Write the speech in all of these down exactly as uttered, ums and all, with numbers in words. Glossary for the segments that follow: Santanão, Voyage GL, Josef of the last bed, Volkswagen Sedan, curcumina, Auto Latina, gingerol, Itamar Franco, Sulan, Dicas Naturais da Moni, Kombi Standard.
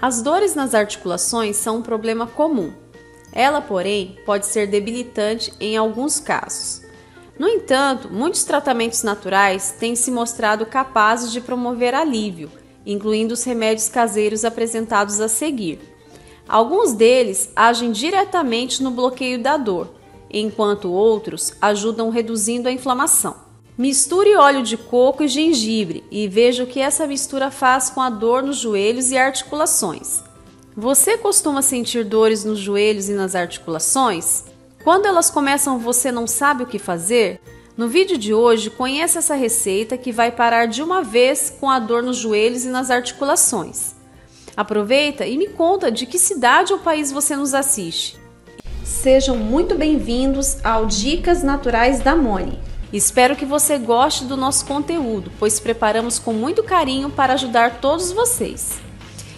As dores nas articulações são um problema comum. Ela, porém, pode ser debilitante em alguns casos. No entanto, muitos tratamentos naturais têm se mostrado capazes de promover alívio, incluindo os remédios caseiros apresentados a seguir. Alguns deles agem diretamente no bloqueio da dor, enquanto outros ajudam reduzindo a inflamação. Misture óleo de coco e gengibre e veja o que essa mistura faz com a dor nos joelhos e articulações. Você costuma sentir dores nos joelhos e nas articulações? Quando elas começam, você não sabe o que fazer? No vídeo de hoje, conheça essa receita que vai parar de uma vez com a dor nos joelhos e nas articulações. Aproveita e me conta de que cidade ou país você nos assiste. Sejam muito bem-vindos ao Dicas Naturais da Moni. Espero que você goste do nosso conteúdo, pois preparamos com muito carinho para ajudar todos vocês.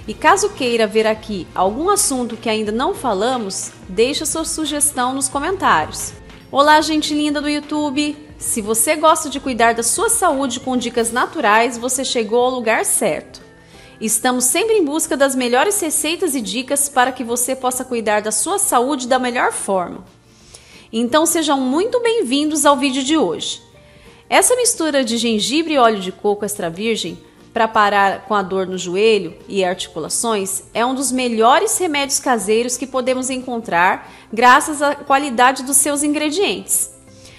E caso queira ver aqui algum assunto que ainda não falamos, deixa sua sugestão nos comentários. Olá, gente linda do YouTube! Se você gosta de cuidar da sua saúde com dicas naturais, você chegou ao lugar certo. Estamos sempre em busca das melhores receitas e dicas para que você possa cuidar da sua saúde da melhor forma. Então sejam muito bem-vindos ao vídeo de hoje. Essa mistura de gengibre e óleo de coco extra virgem para parar com a dor no joelho e articulações é um dos melhores remédios caseiros que podemos encontrar graças à qualidade dos seus ingredientes.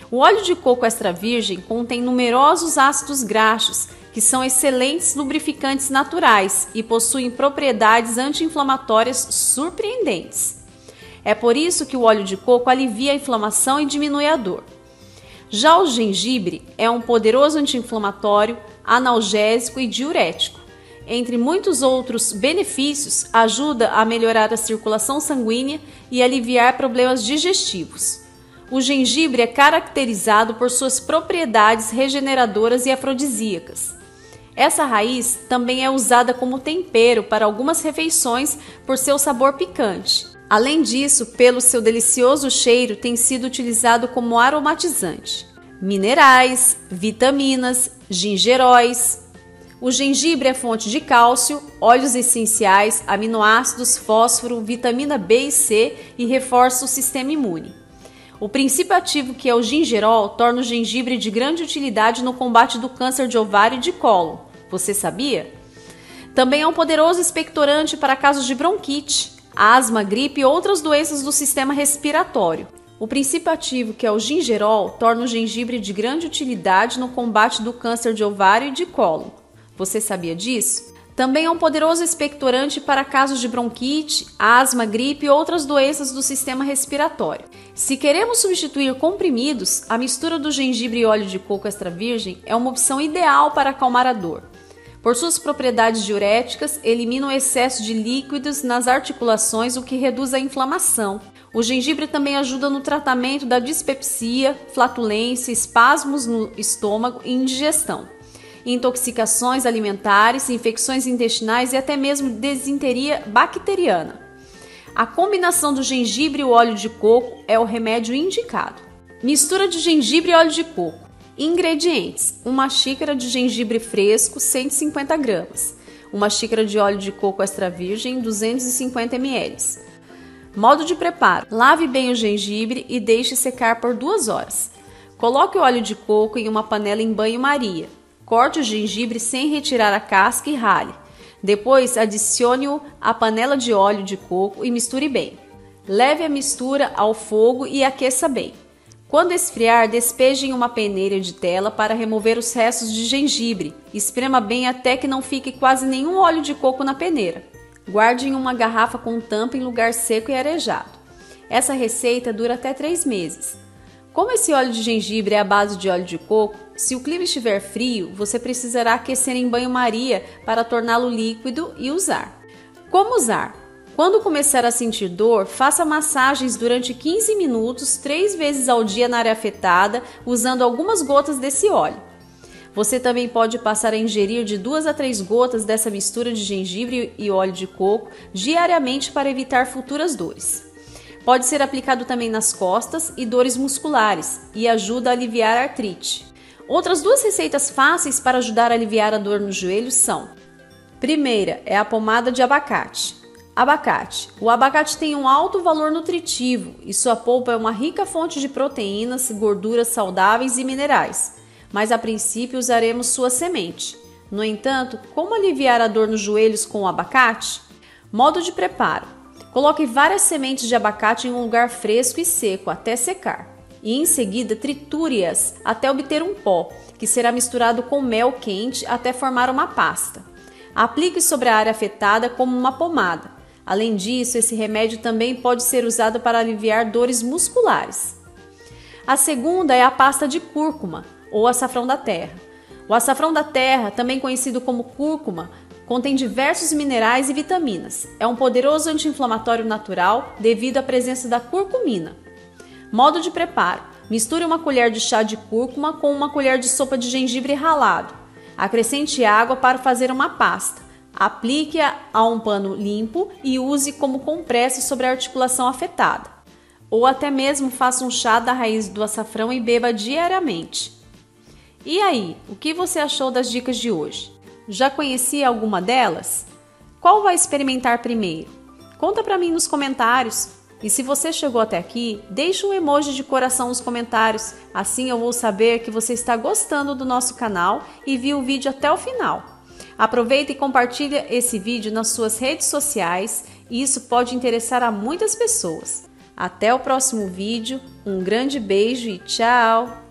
O óleo de coco extra virgem contém numerosos ácidos graxos que são excelentes lubrificantes naturais e possuem propriedades anti-inflamatórias surpreendentes. É por isso que o óleo de coco alivia a inflamação e diminui a dor. Já o gengibre é um poderoso anti-inflamatório, analgésico e diurético. Entre muitos outros benefícios, ajuda a melhorar a circulação sanguínea e aliviar problemas digestivos. O gengibre é caracterizado por suas propriedades regeneradoras e afrodisíacas. Essa raiz também é usada como tempero para algumas refeições por seu sabor picante. Além disso, pelo seu delicioso cheiro, tem sido utilizado como aromatizante. Minerais, vitaminas, gingeróis. O gengibre é fonte de cálcio, óleos essenciais, aminoácidos, fósforo, vitamina B e C e reforça o sistema imune. O princípio ativo, que é o gingerol, torna o gengibre de grande utilidade no combate do câncer de ovário e de cólon. Você sabia? Também é um poderoso expectorante para casos de bronquite, asma, gripe e outras doenças do sistema respiratório. O princípio ativo, que é o gingerol, torna o gengibre de grande utilidade no combate do câncer de ovário e de cólon. Você sabia disso? Também é um poderoso expectorante para casos de bronquite, asma, gripe e outras doenças do sistema respiratório. Se queremos substituir comprimidos, a mistura do gengibre e óleo de coco extra virgem é uma opção ideal para acalmar a dor. Por suas propriedades diuréticas, elimina o excesso de líquidos nas articulações, o que reduz a inflamação. O gengibre também ajuda no tratamento da dispepsia, flatulência, espasmos no estômago e indigestão, intoxicações alimentares, infecções intestinais e até mesmo desinteria bacteriana. A combinação do gengibre e o óleo de coco é o remédio indicado. Mistura de gengibre e óleo de coco. Ingredientes: uma xícara de gengibre fresco, cento e cinquenta gramas, uma xícara de óleo de coco extra virgem, duzentos e cinquenta mililitros. Modo de preparo: lave bem o gengibre e deixe secar por duas horas. Coloque o óleo de coco em uma panela em banho-maria. Corte o gengibre sem retirar a casca e rale. Depois, adicione-o à panela de óleo de coco e misture bem. Leve a mistura ao fogo e aqueça bem. Quando esfriar, despeje em uma peneira de tela para remover os restos de gengibre. Esprema bem até que não fique quase nenhum óleo de coco na peneira. Guarde em uma garrafa com tampa em lugar seco e arejado. Essa receita dura até três meses. Como esse óleo de gengibre é à base de óleo de coco, se o clima estiver frio, você precisará aquecer em banho-maria para torná-lo líquido e usar. Como usar? Quando começar a sentir dor, faça massagens durante quinze minutos, três vezes ao dia na área afetada, usando algumas gotas desse óleo. Você também pode passar a ingerir de duas a três gotas dessa mistura de gengibre e óleo de coco diariamente para evitar futuras dores. Pode ser aplicado também nas costas e dores musculares e ajuda a aliviar a artrite. Outras duas receitas fáceis para ajudar a aliviar a dor no joelho são Primeira é a pomada de abacate. Abacate. O abacate tem um alto valor nutritivo e sua polpa é uma rica fonte de proteínas, gorduras saudáveis e minerais, mas a princípio usaremos sua semente. No entanto, como aliviar a dor nos joelhos com o abacate? Modo de preparo. Coloque várias sementes de abacate em um lugar fresco e seco até secar e em seguida triture-as até obter um pó, que será misturado com mel quente até formar uma pasta. Aplique sobre a área afetada como uma pomada. Além disso, esse remédio também pode ser usado para aliviar dores musculares. A segunda é a pasta de cúrcuma, ou açafrão da terra. O açafrão da terra, também conhecido como cúrcuma, contém diversos minerais e vitaminas. É um poderoso anti-inflamatório natural devido à presença da curcumina. Modo de preparo: misture uma colher de chá de cúrcuma com uma colher de sopa de gengibre ralado. Acrescente água para fazer uma pasta. Aplique-a a um pano limpo e use como compressa sobre a articulação afetada. Ou até mesmo faça um chá da raiz do açafrão e beba diariamente. E aí, o que você achou das dicas de hoje? Já conhecia alguma delas? Qual vai experimentar primeiro? Conta pra mim nos comentários. E se você chegou até aqui, deixe um emoji de coração nos comentários, assim eu vou saber que você está gostando do nosso canal e viu o vídeo até o final. Aproveita e compartilha esse vídeo nas suas redes sociais, e isso pode interessar a muitas pessoas. Até o próximo vídeo, um grande beijo e tchau!